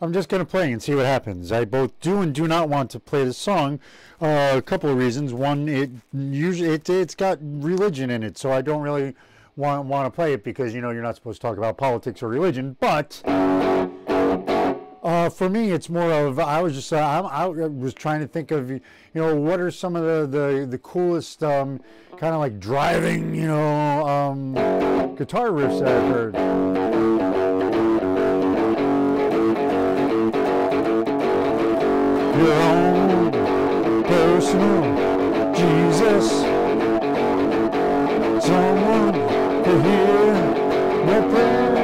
I'm just going to play and see what happens. I both do and do not want to play this song. A couple of reasons. One, it's got religion in it, so I don't really want to play it because, you know, you're not supposed to talk about politics or religion. But for me, it's more of, I was trying to think of, you know, what are some of the coolest kind of like driving, you know, guitar riffs that I've heard. Your own personal Jesus, someone to hear my prayer.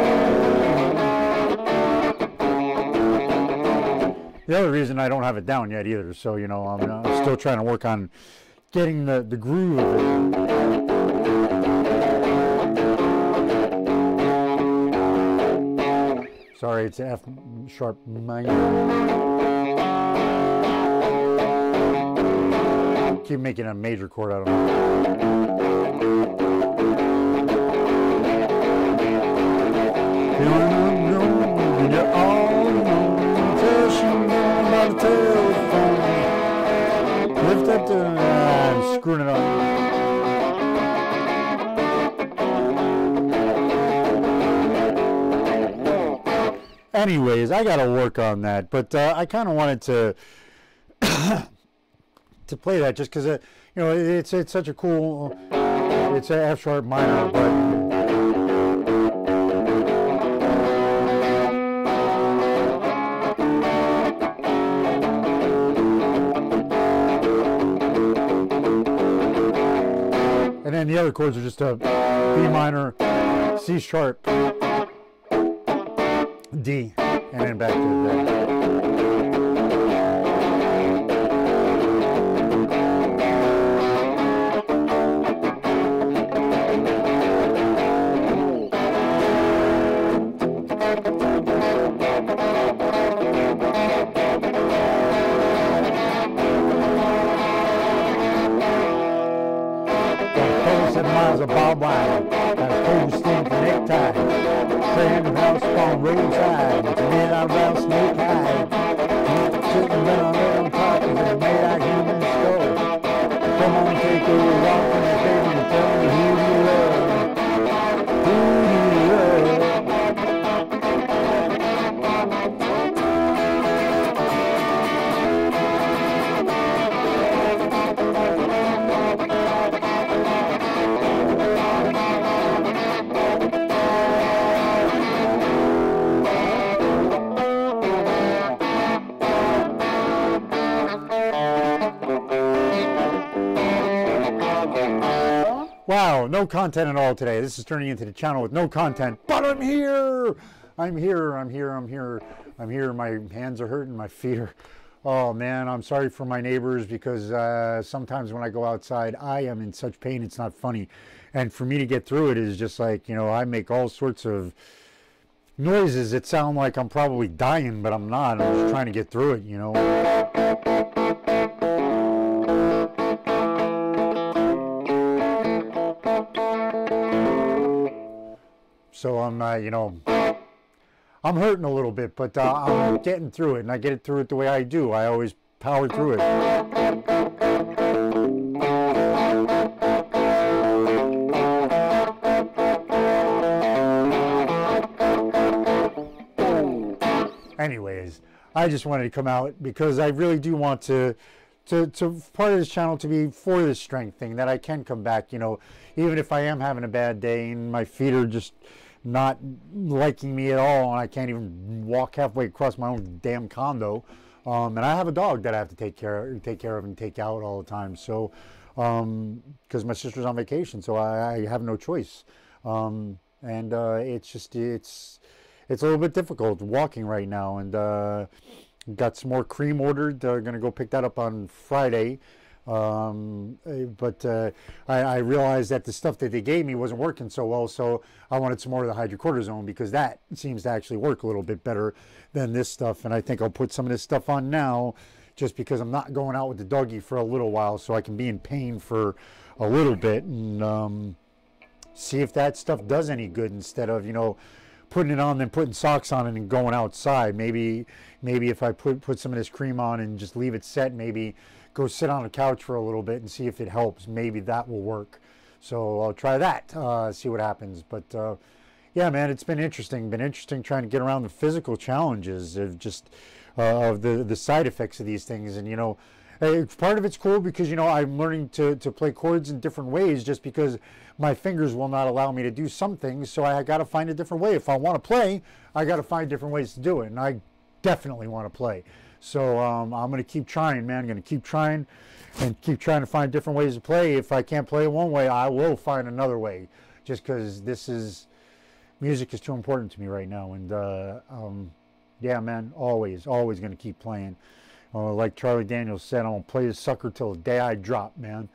The other reason I don't have it down yet either, so you know I'm still trying to work on getting the groove of it. Sorry, it's F sharp minor. Keep making a major chord out of it. I'm screwing it up. Anyways, I gotta work on that, but I kind of wanted to play that just because you know it's such a cool. It's an F sharp minor, but and then the other chords are just a B minor, C sharp, D, and then back to that. Miles of barbed wire, and a cold necktie. Playing house on roadside, with a man out around snake hide. Chicken been on little pockets and made out human skull. Come on, take a walk in the baby and tell me who you love. Who you Wow, no content at all today. This is turning into the channel with no content, but I'm here! I'm here, I'm here, I'm here, I'm here. My hands are hurting, my feet are... Oh man, I'm sorry for my neighbors because sometimes when I go outside, I am in such pain, it's not funny. And for me to get through it is just like, you know, I make all sorts of noises that sound like I'm probably dying, but I'm not. I'm just trying to get through it, you know? So I'm, you know, I'm hurting a little bit, but I'm getting through it, and I get it through it the way I do. I always power through it. Anyways, I just wanted to come out because I really do want to part of this channel to be for this strength thing, that I can come back, you know, even if I am having a bad day and my feet are just not liking me at all and I can't even walk halfway across my own damn condo, and I have a dog that I have to take care of and take out all the time, so because my sister's on vacation, so I have no choice, and it's just it's a little bit difficult walking right now, and got some more cream ordered, gonna go pick that up on Friday. But I realized that the stuff that they gave me wasn't working so well, so I wanted some more of the hydrocortisone because that seems to actually work a little bit better than this stuff, and I think I'll put some of this stuff on now just because I'm not going out with the doggy for a little while, so I can be in pain for a little bit and see if that stuff does any good instead of, you know, putting it on, then putting socks on it and going outside. Maybe if I put some of this cream on and just leave it set, maybe go sit on a couch for a little bit and see if it helps. Maybe that will work. So I'll try that, see what happens. But yeah, man, it's been interesting. Been interesting trying to get around the physical challenges of just of the side effects of these things. And, you know, part of it's cool because, you know, I'm learning to play chords in different ways just because my fingers will not allow me to do some things. So I got to find a different way. If I want to play, I got to find different ways to do it. And I definitely want to play. So I'm going to keep trying, man. I'm going to keep trying and keep trying to find different ways to play. If I can't play one way, I will find another way, just because this is, music is too important to me right now. And yeah, man, always going to keep playing. Like Charlie Daniels said, I'm going to play this sucker till the day I drop, man.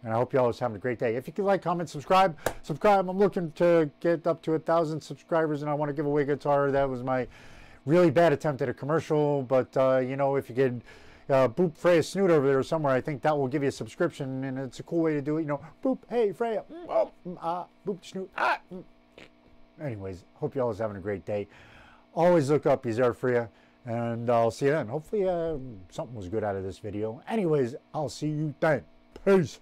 And I hope you all is having a great day. If you could like, comment, subscribe. I'm looking to get up to 1,000 subscribers, and I want to give away a guitar. That was my really bad attempt at a commercial, but you know, if you could boop Freya Snoot over there or somewhere, I think that will give you a subscription, and it's a cool way to do it. You know, boop, hey Freya, oh, boop Snoot. Ah. Anyways, hope you all is having a great day. Always look up, he's there for you, and I'll see you then. Hopefully something was good out of this video. Anyways, I'll see you then. Peace.